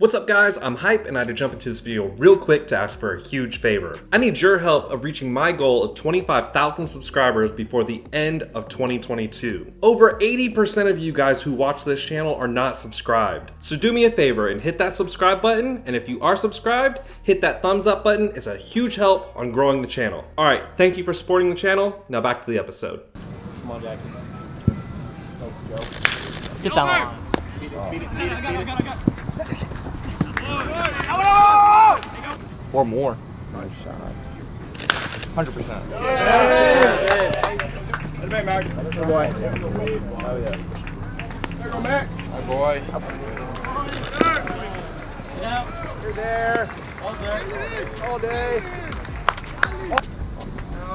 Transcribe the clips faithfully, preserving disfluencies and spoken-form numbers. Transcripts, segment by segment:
What's up guys, I'm Hype and I had to jump into this video real quick to ask for a huge favor. I need your help of reaching my goal of twenty-five thousand subscribers before the end of twenty twenty-two. Over eighty percent of you guys who watch this channel are not subscribed. So do me a favor and hit that subscribe button, and if you are subscribed, hit that thumbs up button. It's a huge help on growing the channel. Alright, thank you for supporting the channel. Now back to the episode. Come on Jackie. Go, go. Get down. Over. Beat it, beat it, beat it, beat it. Go, go, go, go. Or more. Nice shot. one hundred percent. Yeah! Good back, Max. Good boy. Oh, yeah. There go, Max. Good boy. You're there. All day. All day. No.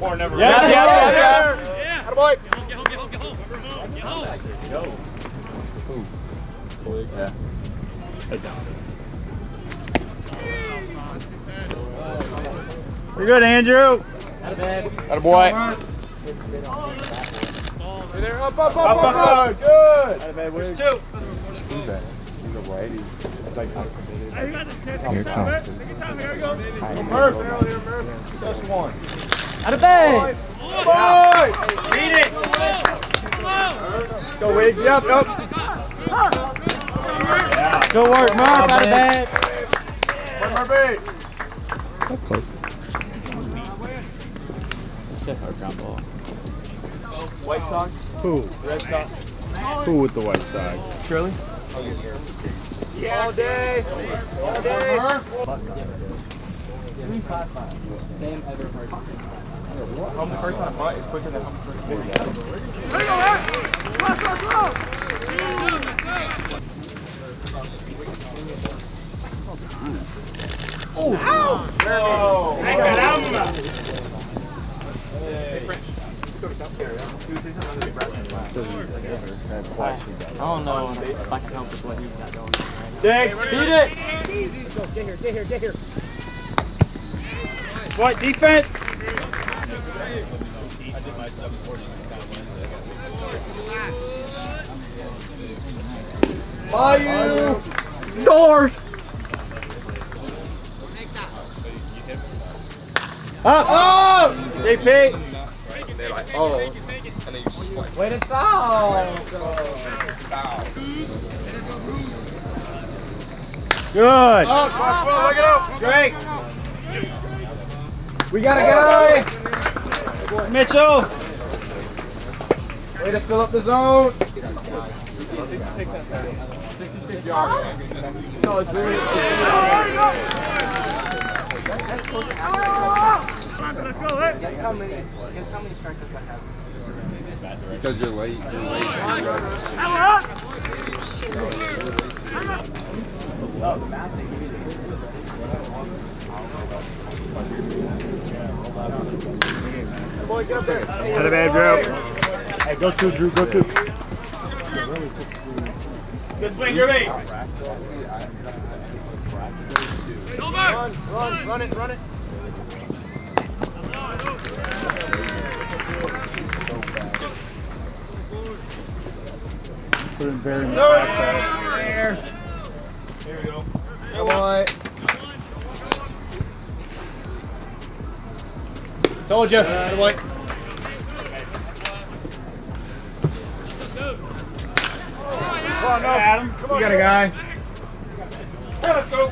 Or never. Yeah, yeah, yeah. Yeah. Good boy. Get home, get home, get home. Get home. Get home. Ooh. Yeah. Head down. You're good, Andrew. Out of bed. Out of boy. You're there. Up, up, up, up, up, up. Good. Out of bed. Where's two? Who's that? He's a righty. It's like complicated. Hey, you got this kid. Take your time, man. Take your time. Here we go. Go, Murph. Earlier, Murph. Touch one. Out of bed. Boy. Beat it. Go, Wiggs. Yep, yep. Go work, Murph. Out of bed. Where's my beat? That's close. Ball. White Sox? Who? Red Sox. Who with the White Sox? Shirley? Yeah. All day. All day. Same ever hard. The first time I is quicker than I'm first. There you go, man. Let's go, go. Oh, ow! Oh, caramba! I don't know if I can help with what he's got going on right now. Dig, beat it! Get here, get here, get here. What, defense? I did my stuff sporting. Fire! Doors! Up! Up! J P! They're like, oh. And then you just like, wait, it's out! Good! Up! Great! We got a guy! Mitchell! Way to fill up the zone! sixty-six yards. No, it's really. That's close. Let's go, hey. Guess how many, guess how many strikeouts I have? Because you're late. You're late. Power up! Hey, boy, get up there. Out of bad, Drew. Hey, go to, Drew. Go to. Good swing, you're late. Run, run, run it, run it. Put him very much back there. Here we go. Come on. Told you. Good boy. Come on, Adam. You got a guy. Yeah, let's go.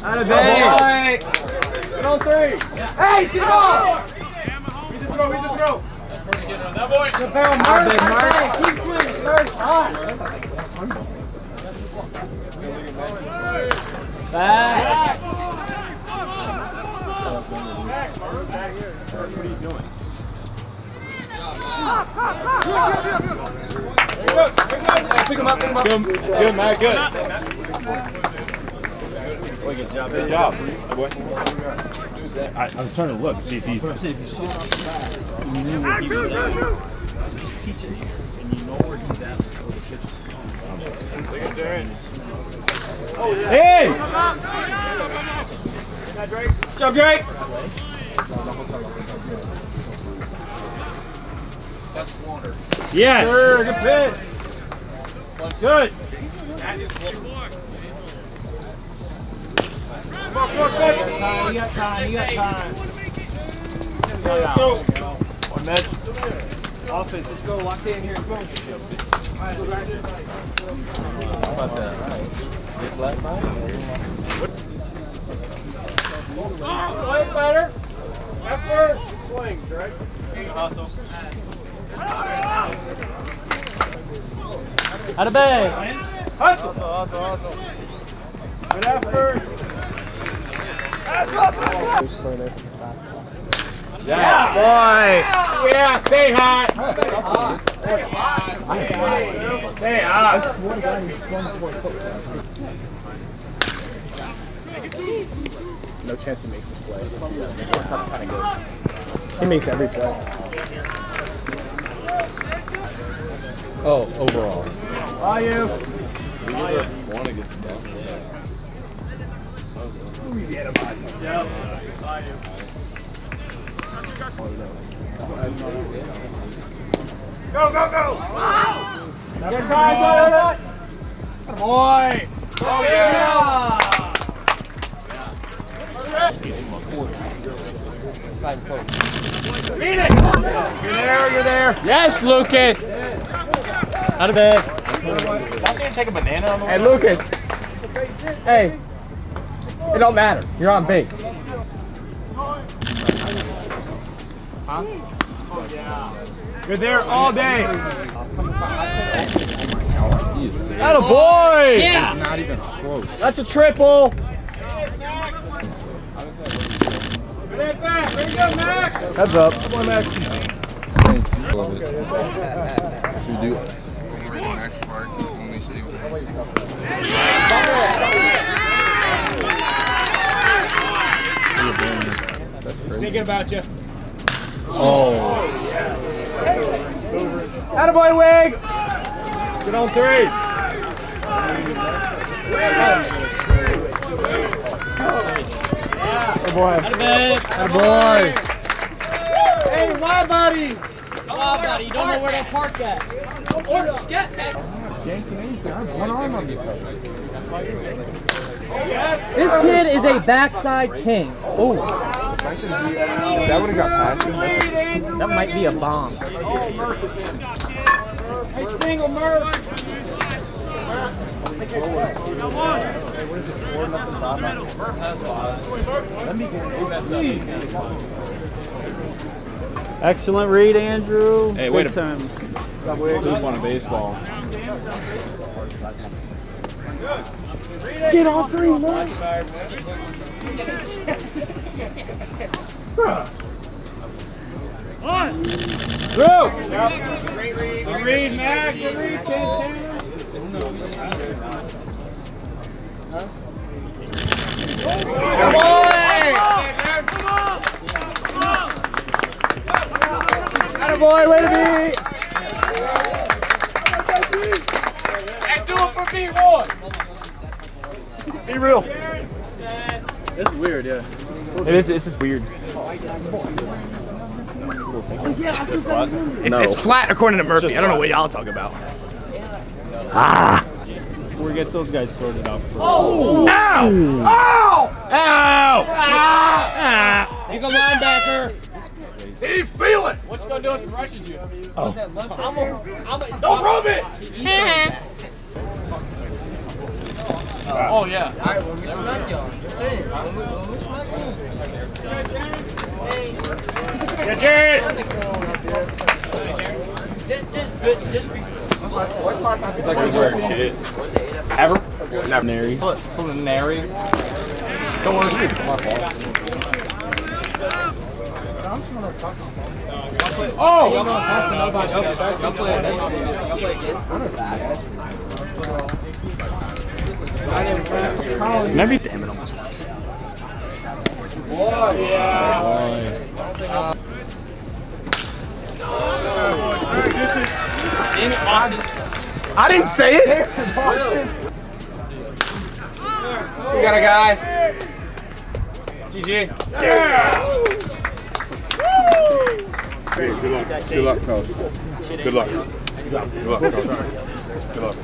Out of base. Get on three. Yeah. Hey, see the ball. Read the throw, read the throw. That boy. Good barrel, Mark. Mark. Keep swinging. Mark's hot. Back. Back. What are you doing? Hop, hop, hop. Pick him up, pick him up. Good, Matt, good. Boy, good job. Good job. I, I was trying to look, see if he's... If you saw him back, you knew where he was at. He's teaching here, and you know where he's at before the kitchen. Look at Darren. Hey! Come on, come on. Drake. Good job, Drake. That's water. Yes. Sure, good pitch. That's good. That is good. Come on, come on, come on. You got time, you got time. Let's go. One match. Offense, let's go. Lock in here. Go. How about that? This last night? Play better. Effort. Swing, right? Awesome. Out of bag. Hustle. Hustle, hustle, hustle. Good effort. Yeah, yeah, boy. Yeah, stay hot. Stay hot. Stay hot. I swear to God, he swung for a foot. No chance he makes this play. Kind of good. He makes every play. Oh, overall. Are you? We never want to get stuff. Louisiana body. Yeah. Are you? Go, go, go! Wow! Good time, go, boy! Oh, yeah! Beat it! You're there, you're there. Yes, Lucas! Out of bed. I see him take a banana on the way. Hey, Lucas. Hey. It don't matter. You're on base. Huh? Oh, yeah. You're there all day. Atta boy. Yeah. Not even close. That's a triple. Heads up. Come on, Max. Should we do it? Max Clark is only stupid. That's crazy. Thinking about you. Oh. Attaboy, Wig! Get on three. Attaboy. Attaboy. Attaboy. Hey, my buddy. Come on, buddy. You don't know where to park at. Or get back. One arm on you. This kid is a backside king. Oh. That would have got past him. That might be a bomb. Hey, single Murph. Come on. What is it? Four nothing five. Let me get that. Excellent read, Andrew. Hey, wait a minute. We're deep on a baseball. Get all three, man. On. Through. Great read. Good read, Mac. Good read, Chase. Atta boy, way to be. Be real. That's weird, yeah. It is. It's just weird. It's, it's flat according to Murphy. I don't know what y'all talk about. Ah. We'll get those guys sorted out. First. Oh! Ow! Ow! Ow! Ah! Ah! He's a linebacker. He didn't feel it. What's gonna do if he rushes you? Oh. I'm a, I'm a, don't rub it. Oh, yeah. All right, well, we smack y'all. Get Jared! Just be What's my time? It's like a word, kid. Ever? Preliminary. Preliminary. Don't want to do it. My fault. Oh! Don't play it. Don't play it. Never damn it almost. boy. Yeah. Boy. In Austin. I didn't say it. We got a guy. G G. Yeah. Woo. Good luck. Good luck, coach. Good luck. Good luck, Good luck, coach. Good luck.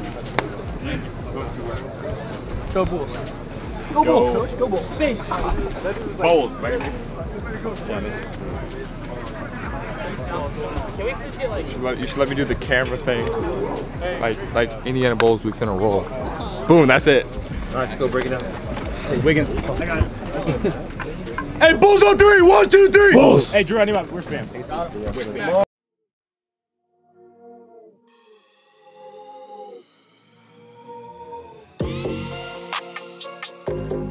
Go Bulls. Go Bulls, coach. Go Bulls. Big. Bulls, baby. Can we just get like? You should, let, you should let me do the camera thing, like like Indiana Bulls. We finna roll. Boom, that's it. All right, let's go break it down. Hey Wiggins, I got it. Hey Bulls on three, one, two, three. Bulls. Hey Drew, I need my wrist band. We're spam.